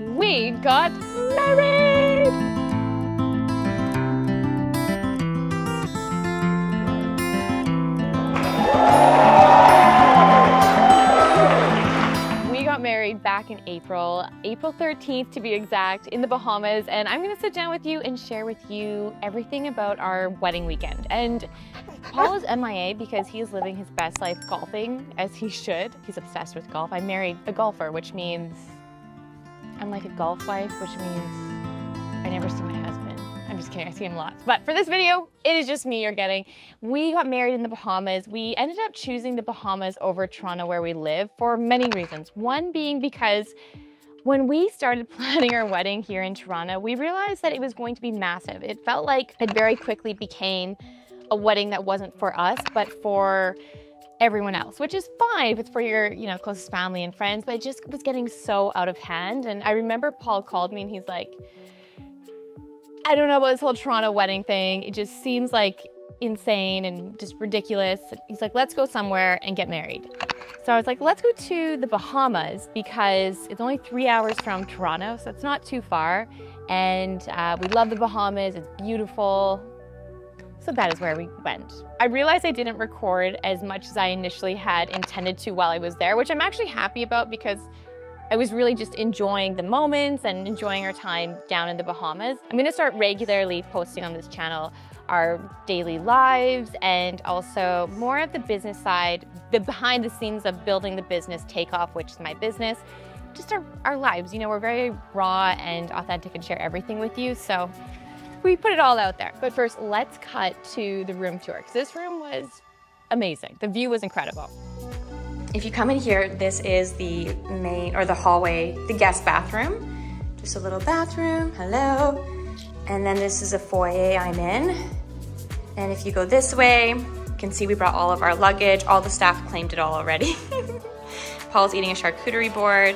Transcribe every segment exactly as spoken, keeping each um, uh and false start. we got married. We got married back in April, April thirteenth to be exact, in the Bahamas, and I'm gonna sit down with you and share with you everything about our wedding weekend. And Paul is M I A because he is living his best life golfing, as he should. He's obsessed with golf. I married a golfer, which means I'm like a golf wife, which means I never see my husband. I'm just kidding, I see him lots. But for this video, it is just me you're getting. We got married in the Bahamas. We ended up choosing the Bahamas over Toronto where we live for many reasons. One being because when we started planning our wedding here in Toronto, we realized that it was going to be massive. It felt like it very quickly became a wedding that wasn't for us, but for everyone else, which is fine if it's for your, you know, closest family and friends, but it just was getting so out of hand. And I remember Paul called me and he's like, I don't know about this whole Toronto wedding thing. It just seems like insane and just ridiculous. He's like, let's go somewhere and get married. So I was like, let's go to the Bahamas because it's only three hours from Toronto, so it's not too far. And uh, we love the Bahamas, it's beautiful. So that is where we went. I realized I didn't record as much as I initially had intended to while I was there, which I'm actually happy about because I was really just enjoying the moments and enjoying our time down in the Bahamas. I'm gonna start regularly posting on this channel our daily lives and also more of the business side, the behind the scenes of building the business Takeoff, which is my business, just our, our lives. You know, we're very raw and authentic and share everything with you. So we put it all out there. But first, let's cut to the room tour, because this room was amazing. The view was incredible. If you come in here, this is the main, or the hallway, the guest bathroom. Just a little bathroom, hello. And then this is a foyer I'm in. And if you go this way, you can see we brought all of our luggage. All the staff claimed it all already. Paul's eating a charcuterie board.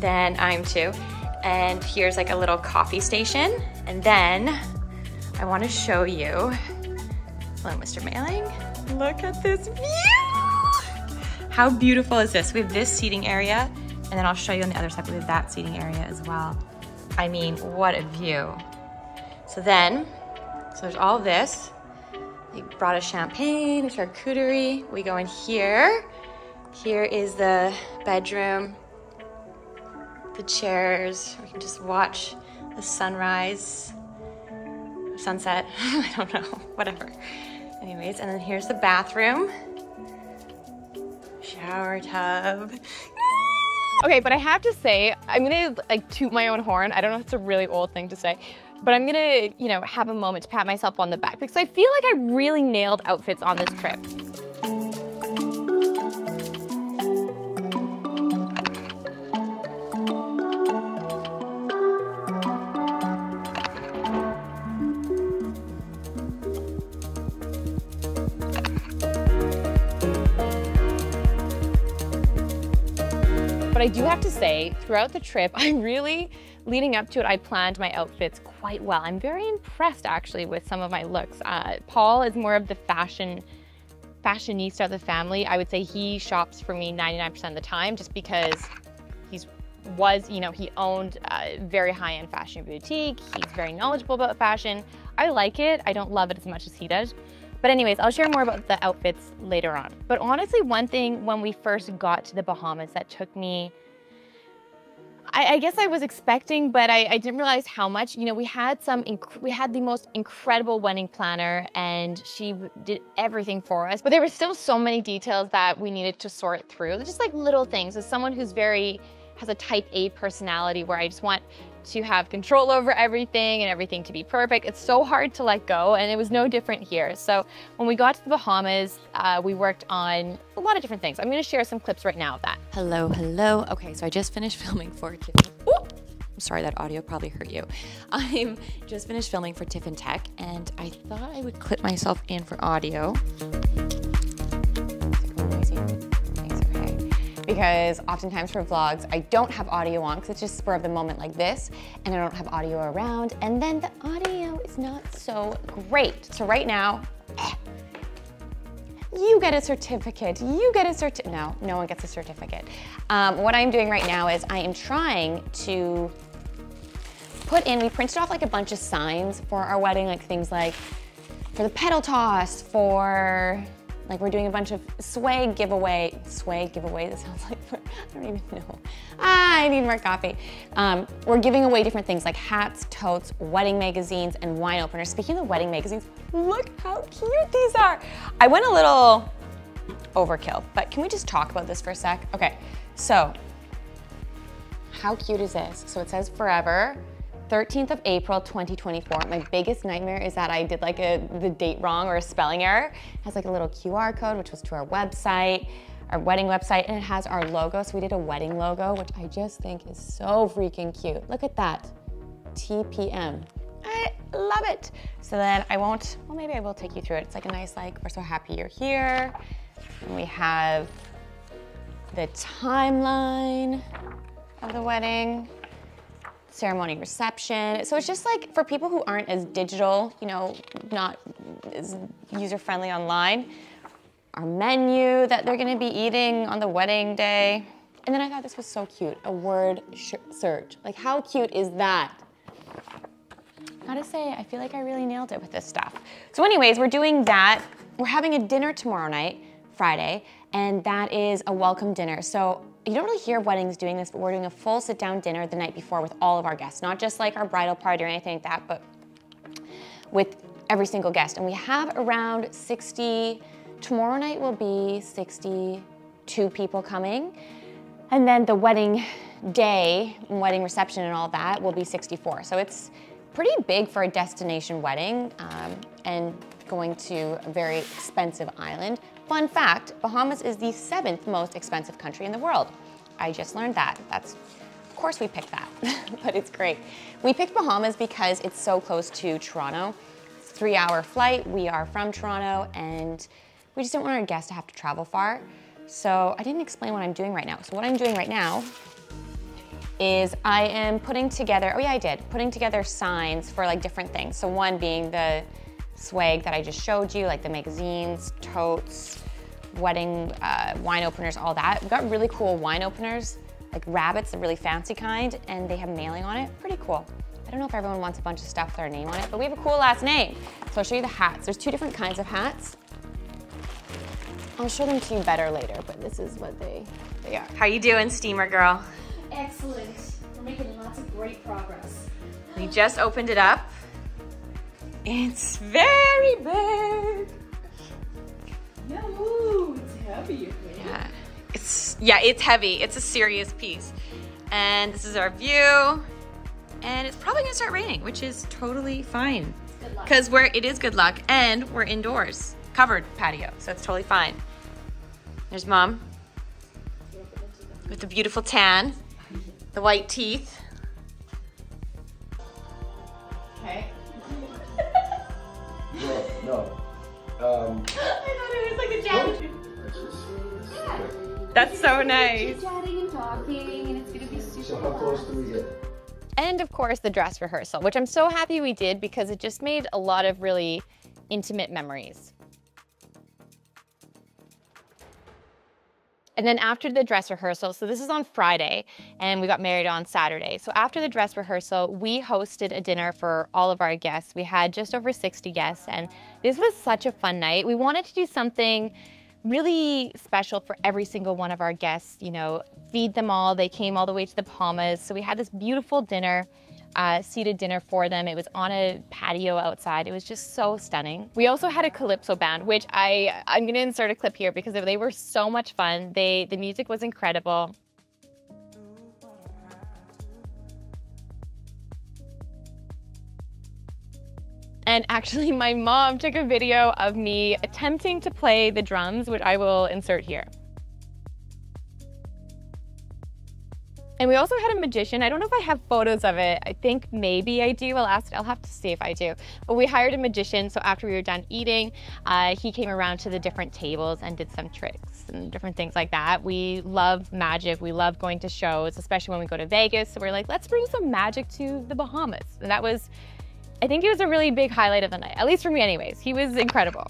Then I'm too. And here's like a little coffee station. And then I want to show you, hello Mister Mailing, look at this view! How beautiful is this? We have this seating area, and then I'll show you on the other side, we have that seating area as well. I mean, what a view. So then, so there's all this. They brought us champagne, a charcuterie. We go in here. Here is the bedroom. The chairs, we can just watch the sunrise, sunset, I don't know, whatever. Anyways, and then here's the bathroom, shower tub. Okay, but I have to say, I'm gonna like toot my own horn. I don't know if it's a really old thing to say, but I'm gonna, you know, have a moment to pat myself on the back because I feel like I really nailed outfits on this trip. But I do have to say, throughout the trip, I'm really, leading up to it, I planned my outfits quite well. I'm very impressed actually with some of my looks. Uh, Paul is more of the fashion, fashionista of the family. I would say he shops for me ninety-nine percent of the time just because he's was, you know, he owned a very high-end fashion boutique. He's very knowledgeable about fashion. I like it, I don't love it as much as he does. But anyways, I'll share more about the outfits later on. But honestly, one thing when we first got to the Bahamas that took me, I, I guess I was expecting, but I, I didn't realize how much, you know, we had some, we had the most incredible wedding planner and she did everything for us, but there were still so many details that we needed to sort through. They're just like little things. As someone who's very, has a type A personality where I just want to have control over everything and everything to be perfect. It's so hard to let go, and it was no different here. So when we got to the Bahamas, uh, we worked on a lot of different things. I'm gonna share some clips right now of that. Hello, hello. Okay, so I just finished filming for Tiffin. Ooh, I'm sorry, that audio probably hurt you. I'm just finished filming for Tiffin Tech, and I thought I would clip myself in for audio. Because oftentimes for vlogs, I don't have audio on because it's just spur of the moment like this, and I don't have audio around, and then the audio is not so great. So right now, eh, you get a certificate, you get a certi- no, no one gets a certificate. Um, what I'm doing right now is I am trying to put in, we printed off like a bunch of signs for our wedding, like things like for the pedal toss, for like we're doing a bunch of swag giveaway, swag giveaway, that sounds like, I don't even know. Ah, I need more coffee. Um, we're giving away different things like hats, totes, wedding magazines, and wine openers. Speaking of wedding magazines, look how cute these are. I went a little overkill, but can we just talk about this for a sec? Okay, so how cute is this? So it says forever. thirteenth of April, twenty twenty-four. My biggest nightmare is that I did like a, the date wrong or a spelling error. It has like a little Q R code, which was to our website, our wedding website, and it has our logo. So we did a wedding logo, which I just think is so freaking cute. Look at that, T P M. I love it. So then I won't, well, maybe I will take you through it. It's like a nice, like, we're so happy you're here. And we have the timeline of the wedding. Ceremony, reception. So it's just like for people who aren't as digital, you know, not as user-friendly online, our menu that they're gonna be eating on the wedding day. And then I thought this was so cute, a word search. Like how cute is that? Gotta say, I feel like I really nailed it with this stuff. So anyways, we're doing that. We're having a dinner tomorrow night, Friday, and that is a welcome dinner. So you don't really hear weddings doing this, but we're doing a full sit-down dinner the night before with all of our guests, not just like our bridal party or anything like that, but with every single guest. And we have around sixty, tomorrow night will be sixty-two people coming. And then the wedding day, wedding reception and all that will be sixty-four. So it's pretty big for a destination wedding um, and going to a very expensive island. Fun fact, Bahamas is the seventh most expensive country in the world. I just learned that. That's, of course we picked that, but it's great. We picked Bahamas because it's so close to Toronto. It's a three hour flight, we are from Toronto, and we just didn't want our guests to have to travel far. So I didn't explain what I'm doing right now. So what I'm doing right now is I am putting together, oh yeah I did, putting together signs for like different things. So one being the swag that I just showed you, like the magazines, totes, wedding uh, wine openers, all that. We've got really cool wine openers, like rabbits, the really fancy kind, and they have mailing on it. Pretty cool. I don't know if everyone wants a bunch of stuff with their name on it, but we have a cool last name. So I'll show you the hats. There's two different kinds of hats. I'll show them to you better later, but this is what they, they are. How you doing, Steamer Girl? Excellent. We're making lots of great progress. We just opened it up. It's very big. No, it's heavy. Yeah, it's yeah, it's heavy. It's a serious piece. And this is our view. And it's probably gonna start raining, which is totally fine. Good luck. Cause we're it is good luck, and we're indoors, covered patio, so it's totally fine. There's Mom with the beautiful tan, the white teeth. Okay. No, no. Um, I thought it was like a jam. Yeah. That's so nice. Chatting and talking, and it's gonna be super. So how close do we get? And of course, the dress rehearsal, which I'm so happy we did because it just made a lot of really intimate memories. And then after the dress rehearsal, so this is on Friday, and we got married on Saturday. So after the dress rehearsal, we hosted a dinner for all of our guests. We had just over sixty guests, and this was such a fun night. We wanted to do something really special for every single one of our guests, you know, feed them all. They came all the way to the Bahamas. So we had this beautiful dinner, uh, seated dinner for them. It was on a patio outside. It was just so stunning. We also had a calypso band, which I, I'm gonna insert a clip here because they were so much fun. They, the music was incredible. And actually my mom took a video of me attempting to play the drums, which I will insert here. And we also had a magician. I don't know if I have photos of it. I think maybe I do. I'll ask, I'll have to see if I do. But we hired a magician, so after we were done eating, uh, he came around to the different tables and did some tricks and different things like that. We love magic. We love going to shows, especially when we go to Vegas. So we're like, let's bring some magic to the Bahamas. And that was, I think it was a really big highlight of the night, at least for me anyways. He was incredible.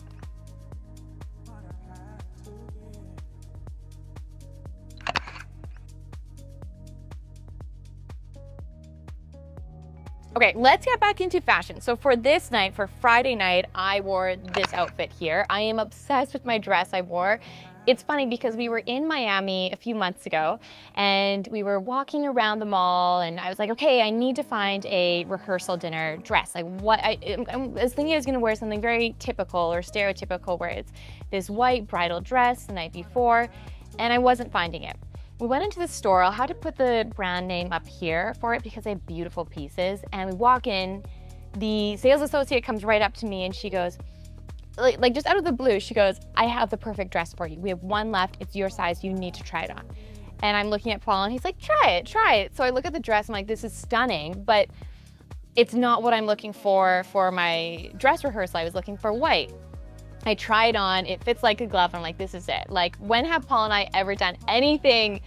Okay, let's get back into fashion. So for this night, for Friday night, I wore this outfit here. I am obsessed with my dress I wore. It's funny because we were in Miami a few months ago and we were walking around the mall and I was like, okay, I need to find a rehearsal dinner dress. Like what, I, I was thinking I was gonna wear something very typical or stereotypical where it's this white bridal dress the night before, and I wasn't finding it. We went into the store. I'll have to put the brand name up here for it because they have beautiful pieces. And we walk in, the sales associate comes right up to me and she goes, like, like just out of the blue, she goes, I have the perfect dress for you. We have one left, it's your size, you need to try it on. And I'm looking at Paul and he's like, try it, try it. So I look at the dress, I'm like, this is stunning, but it's not what I'm looking for for my dress rehearsal. I was looking for white. I try it on, it fits like a glove, I'm like, this is it. Like, when have Paul and I ever done anything,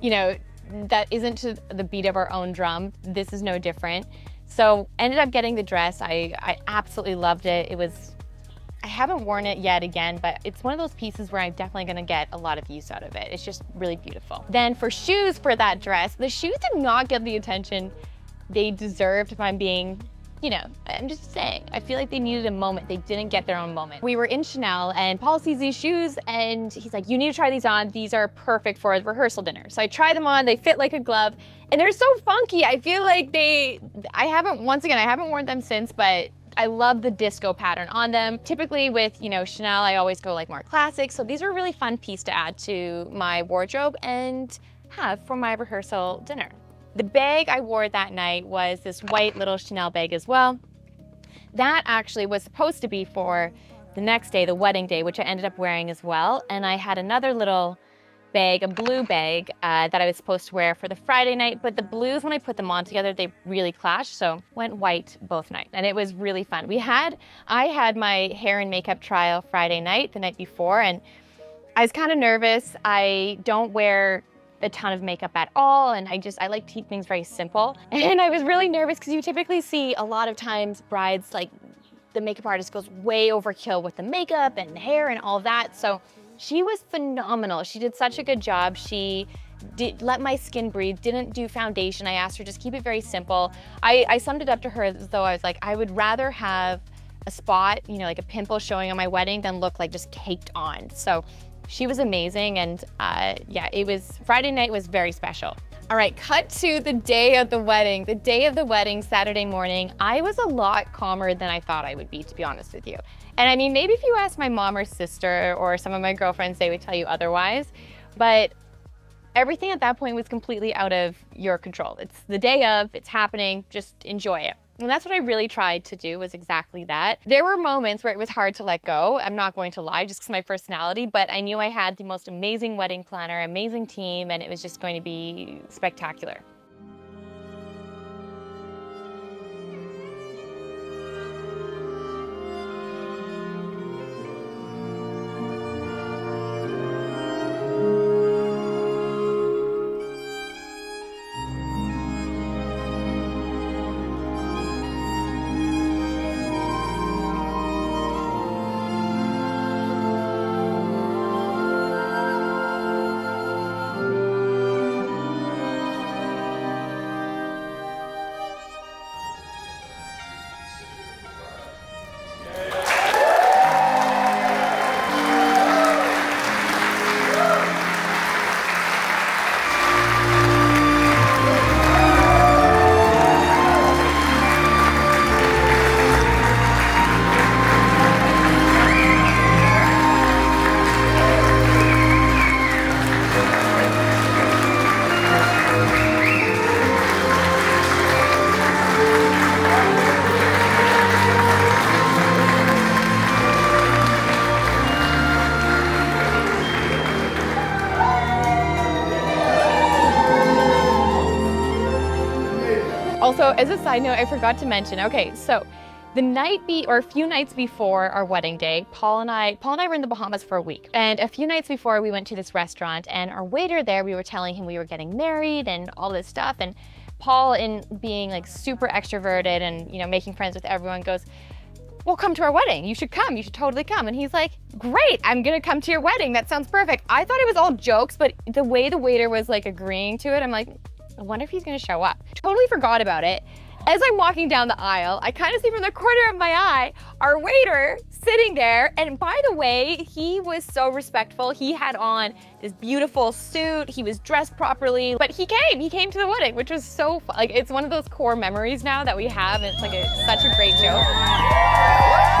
you know, that isn't to the beat of our own drum? This is no different. So, ended up getting the dress, I, I absolutely loved it. It was, I haven't worn it yet again, but it's one of those pieces where I'm definitely gonna get a lot of use out of it. It's just really beautiful. Then for shoes for that dress, the shoes did not get the attention they deserved, if I'm being, you know, I'm just saying, I feel like they needed a moment. They didn't get their own moment. We were in Chanel and Paul sees these shoes and he's like, you need to try these on. These are perfect for a rehearsal dinner. So I try them on, they fit like a glove and they're so funky. I feel like they, I haven't, once again, I haven't worn them since, but I love the disco pattern on them. Typically with, you know, Chanel, I always go like more classic. So these are a really fun piece to add to my wardrobe and have for my rehearsal dinner. The bag I wore that night was this white little Chanel bag as well. That actually was supposed to be for the next day, the wedding day, which I ended up wearing as well. And I had another little bag, a blue bag, uh, that I was supposed to wear for the Friday night, but the blues, when I put them on together, they really clashed, so went white both nights. And it was really fun. We had, I had my hair and makeup trial Friday night, the night before, and I was kind of nervous. I don't wear a ton of makeup at all, and I just, I like to keep things very simple. And I was really nervous because you typically see a lot of times brides, like the makeup artist goes way overkill with the makeup and hair and all that. So she was phenomenal. She did such a good job. She did let my skin breathe, didn't do foundation. I asked her just keep it very simple. I, I summed it up to her as though I was like, I would rather have a spot, you know, like a pimple showing on my wedding than look like just caked on. So she was amazing, and uh, yeah, it was, Friday night was very special. All right, cut to the day of the wedding. The day of the wedding, Saturday morning, I was a lot calmer than I thought I would be, to be honest with you. And I mean, maybe if you ask my mom or sister or some of my girlfriends, they would tell you otherwise, but everything at that point was completely out of your control. It's the day of, it's happening, just enjoy it. And that's what I really tried to do, was exactly that. There were moments where it was hard to let go. I'm not going to lie, just because of my personality, but I knew I had the most amazing wedding planner, amazing team, and it was just going to be spectacular. Also, as a side note, I forgot to mention, okay, so the night be, or a few nights before our wedding day, Paul and I, Paul and I were in the Bahamas for a week. And a few nights before, we went to this restaurant and our waiter there, we were telling him we were getting married and all this stuff. And Paul, in being like super extroverted and, you know, making friends with everyone, goes, well, come to our wedding. You should come, you should totally come. And he's like, great, I'm gonna come to your wedding. That sounds perfect. I thought it was all jokes, but the way the waiter was like agreeing to it, I'm like, I wonder if he's gonna show up. Totally forgot about it. As I'm walking down the aisle, I kind of see from the corner of my eye our waiter sitting there. And by the way, he was so respectful. He had on this beautiful suit. He was dressed properly, but he came. He came to the wedding, which was so fun. Like, it's one of those core memories now that we have. And it's like a, such a great joke.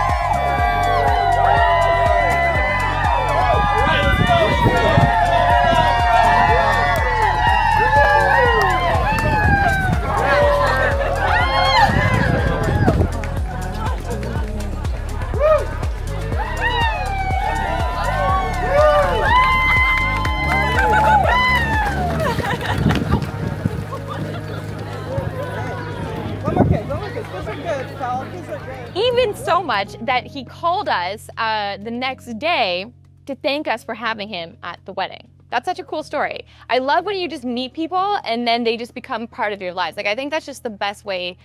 Even so much that he called us uh, the next day to thank us for having him at the wedding. That's such a cool story. I love when you just meet people and then they just become part of your lives. Like, I think that's just the best way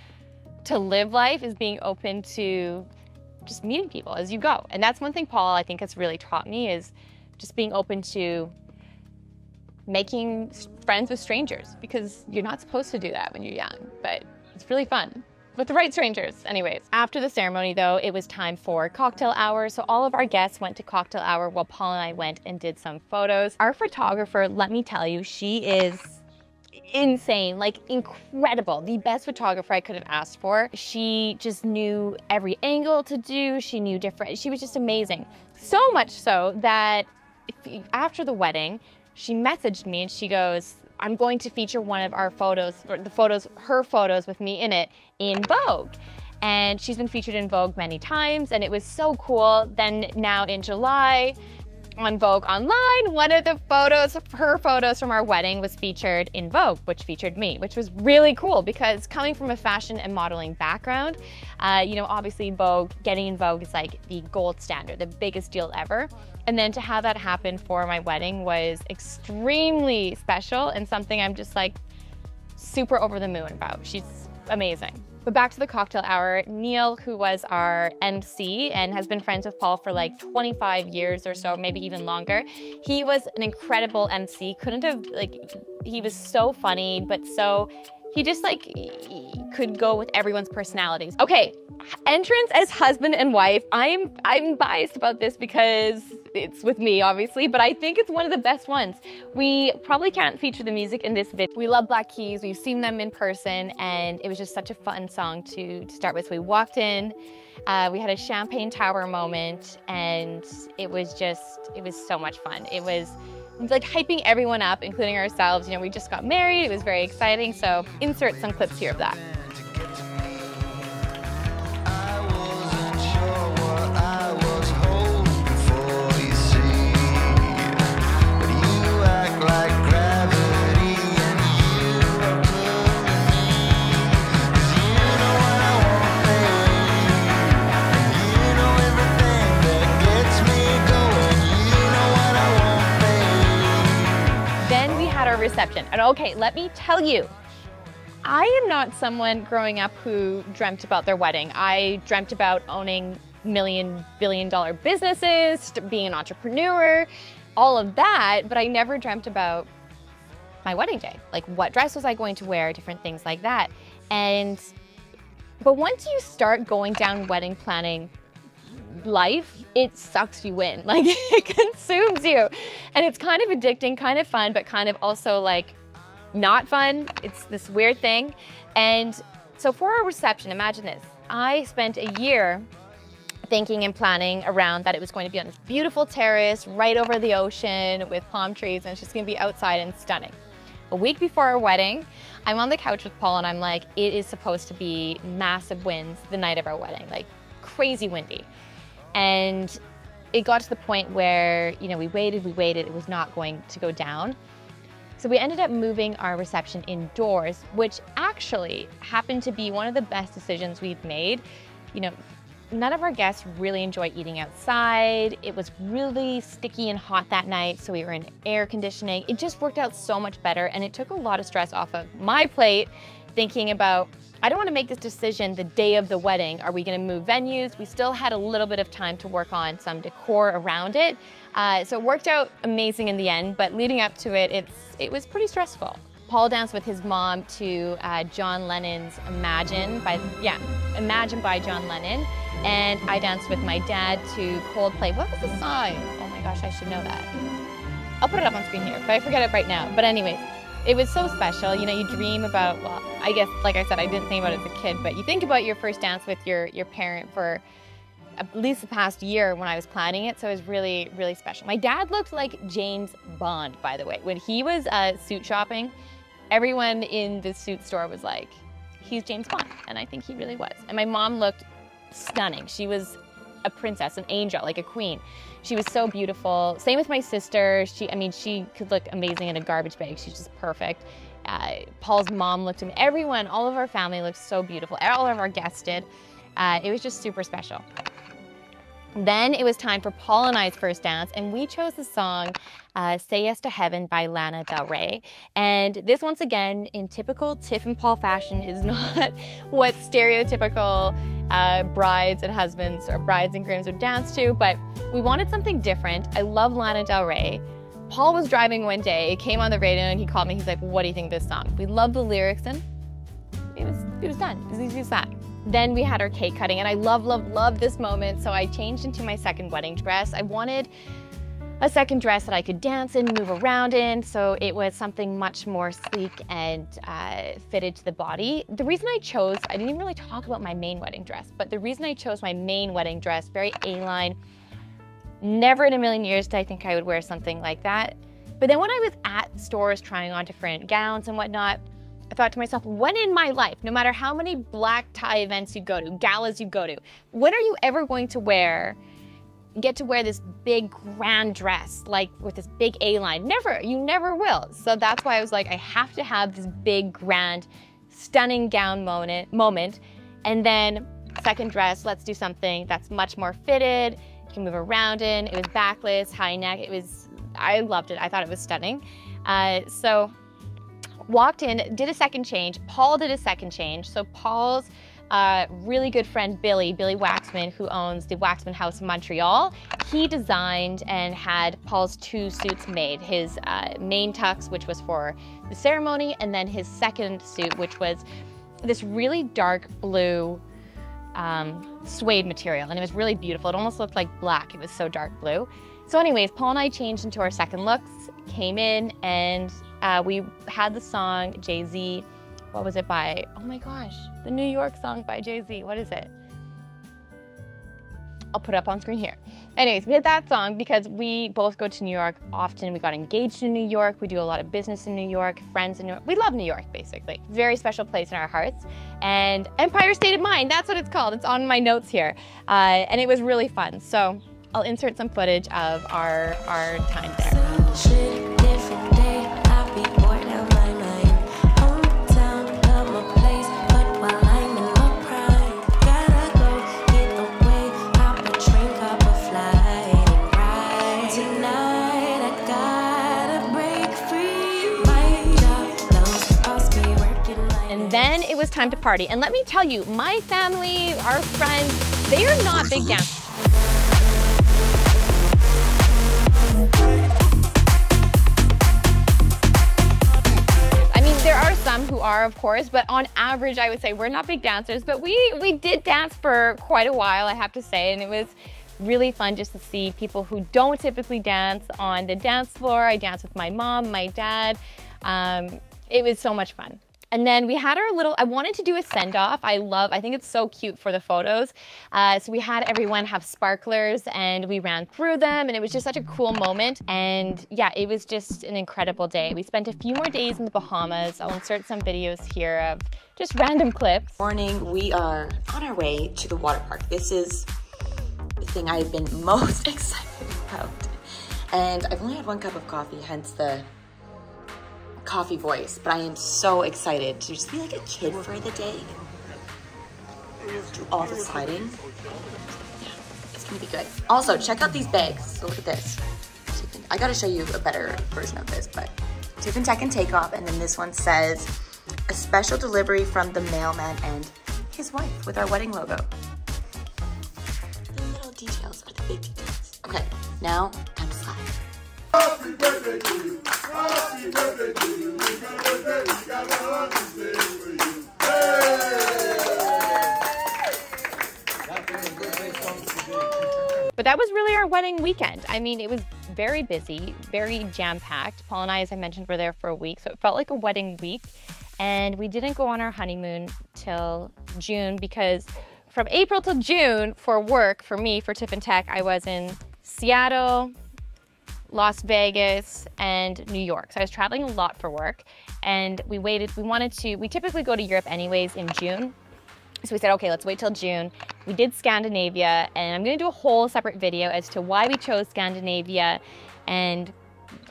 to live life, is being open to just meeting people as you go. And that's one thing Paul, I think, has really taught me, is just being open to making friends with strangers, because you're not supposed to do that when you're young, but it's really fun. With the right strangers, anyways. After the ceremony though, it was time for cocktail hour, so all of our guests went to cocktail hour while Paul and I went and did some photos. Our photographer, let me tell you, she is insane, like incredible. The best photographer I could have asked for. She just knew every angle to do, she knew different, she was just amazing. So much so that after the wedding, she messaged me and she goes, I'm going to feature one of our photos, or the photos, her photos with me in it, in Vogue. And she's been featured in Vogue many times, and it was so cool. Then now in July, on Vogue Online, one of the photos, her photos from our wedding was featured in Vogue, which featured me, which was really cool because coming from a fashion and modeling background, uh, you know, obviously Vogue, getting in Vogue is like the gold standard, the biggest deal ever. And then to have that happen for my wedding was extremely special and something I'm just like super over the moon about. She's amazing. But back to the cocktail hour, Neil, who was our M C and has been friends with Paul for like twenty-five years or so, maybe even longer. He was an incredible M C, couldn't have, like, he was so funny, but so, he just like could go with everyone's personalities. Okay, entrance as husband and wife. I'm, I'm biased about this because it's with me, obviously, but I think it's one of the best ones. We probably can't feature the music in this video. We love Black Keys, we've seen them in person, and it was just such a fun song to, to start with. So we walked in, uh, we had a champagne tower moment, and it was just, it was so much fun. It was like hyping everyone up, including ourselves. You know, we just got married, it was very exciting, so insert some clips here of that. Reception. And okay, let me tell you, I am not someone growing up who dreamt about their wedding. I dreamt about owning million, billion dollar businesses, being an entrepreneur, all of that, but I never dreamt about my wedding day. Like, what dress was I going to wear, different things like that. And, but once you start going down wedding planning life, it sucks you in, like it consumes you. And it's kind of addicting, kind of fun, but kind of also like not fun. It's this weird thing. And so for our reception, imagine this. I spent a year thinking and planning around that it was going to be on this beautiful terrace right over the ocean with palm trees, and it's just gonna be outside and stunning. A week before our wedding, I'm on the couch with Paul and I'm like, it is supposed to be massive winds the night of our wedding, like crazy windy. And it got to the point where, you know, we waited, we waited, it was not going to go down. So we ended up moving our reception indoors, which actually happened to be one of the best decisions we've made. You know, none of our guests really enjoy eating outside. It was really sticky and hot that night, so we were in air conditioning. It just worked out so much better, and it took a lot of stress off of my plate thinking about, I don't want to make this decision the day of the wedding. Are we going to move venues? We still had a little bit of time to work on some decor around it. Uh, so it worked out amazing in the end, but leading up to it, it's, it was pretty stressful. Paul danced with his mom to uh, John Lennon's Imagine by, yeah, Imagine by John Lennon. And I danced with my dad to Coldplay. What was the song? Oh my gosh, I should know that. I'll put it up on screen here, but I forget it right now. But anyways, it was so special. You know, you dream about, well, I guess, like I said, I didn't think about it as a kid, but you think about your first dance with your, your parent for at least the past year when I was planning it, so it was really, really special. My dad looked like James Bond, by the way. When he was uh, suit shopping, everyone in the suit store was like, he's James Bond, and I think he really was. And my mom looked stunning. She was a princess, an angel, like a queen. She was so beautiful. Same with my sister. She, I mean, she could look amazing in a garbage bag. She's just perfect. Uh, Paul's mom looked, and everyone, all of our family looked so beautiful. All of our guests did. Uh, it was just super special. Then it was time for Paul and I's first dance, and we chose the song uh, Say Yes to Heaven by Lana Del Rey. And this, once again, in typical Tiff and Paul fashion, is not what stereotypical uh, brides and husbands or brides and grooms would dance to, but we wanted something different. I love Lana Del Rey. Paul was driving one day, came on the radio, and he called me. He's like, what do you think of this song? We love the lyrics, and it was, it was done. It was easy as that. Then we had our cake cutting, and I love, love, love this moment, so I changed into my second wedding dress. I wanted a second dress that I could dance in, move around in, so it was something much more sleek and uh, fitted to the body. The reason I chose, I didn't even really talk about my main wedding dress, but the reason I chose my main wedding dress, very A-line, never in a million years did I think I would wear something like that. But then when I was at stores trying on different gowns and whatnot, I thought to myself, when in my life, no matter how many black tie events you go to, galas you go to, when are you ever going to wear, get to wear this big grand dress, like with this big A-line? Never, you never will. So that's why I was like, I have to have this big, grand, stunning gown moment, moment. And then second dress, let's do something that's much more fitted, you can move around in, it was backless, high neck, it was, I loved it, I thought it was stunning. Uh, so. Walked in, did a second change. Paul did a second change. So Paul's uh, really good friend, Billy, Billy Waxman, who owns the Waxman House in Montreal, he designed and had Paul's two suits made. His uh, main tux, which was for the ceremony, and then his second suit, which was this really dark blue um, suede material. And it was really beautiful. It almost looked like black. It was so dark blue. So anyways, Paul and I changed into our second looks, came in, and Uh, we had the song Jay-Z, what was it by, oh my gosh, the New York song by Jay-Z, what is it? I'll put it up on screen here. Anyways, we had that song because we both go to New York often. We got engaged in New York, we do a lot of business in New York, friends in New York. We love New York, basically. Very special place in our hearts. And Empire State of Mind, that's what it's called. It's on my notes here. Uh, and it was really fun. So I'll insert some footage of our, our time there. Then it was time to party. And let me tell you, my family, our friends, they are not big dancers. I mean, there are some who are, of course, but on average, I would say we're not big dancers, but we, we did dance for quite a while, I have to say, and it was really fun just to see people who don't typically dance on the dance floor. I danced with my mom, my dad. Um, it was so much fun. And then we had our little, I wanted to do a send-off. I love, I think it's so cute for the photos. Uh, so we had everyone have sparklers and we ran through them and it was just such a cool moment. And yeah, it was just an incredible day. We spent a few more days in the Bahamas. I'll insert some videos here of just random clips. Morning, we are on our way to the water park. This is the thing I've been most excited about. And I've only had one cup of coffee, hence the coffee voice, but I am so excited to just be like a kid for the day and do all the sliding. Yeah, it's gonna be good. Also, check out these bags. So look at this. I gotta show you a better version of this, but Tiffin Tech and Takeoff, and then this one says, a special delivery from the mailman and his wife with our wedding logo. The little details are the big details. Okay, now time to slide. Happy birthday to you. Happy Happy birthday to you. We got a birthday. We got a lot of things for you. Hey! That's been a good day song today. But that was really our wedding weekend. I mean, it was very busy, very jam-packed. Paul and I, as I mentioned, were there for a week, so it felt like a wedding week. And we didn't go on our honeymoon till June because from April till June for work, for me, for Tiffin Tech, I was in Seattle, Las Vegas, and New York. So I was traveling a lot for work, and we waited, we wanted to, we typically go to Europe anyways in June. So we said, okay, let's wait till June. We did Scandinavia, and I'm gonna do a whole separate video as to why we chose Scandinavia. And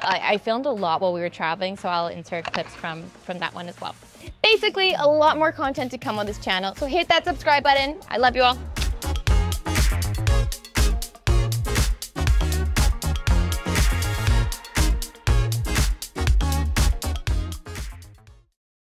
I, I filmed a lot while we were traveling, so I'll insert clips from, from that one as well. Basically, a lot more content to come on this channel, so hit that subscribe button. I love you all.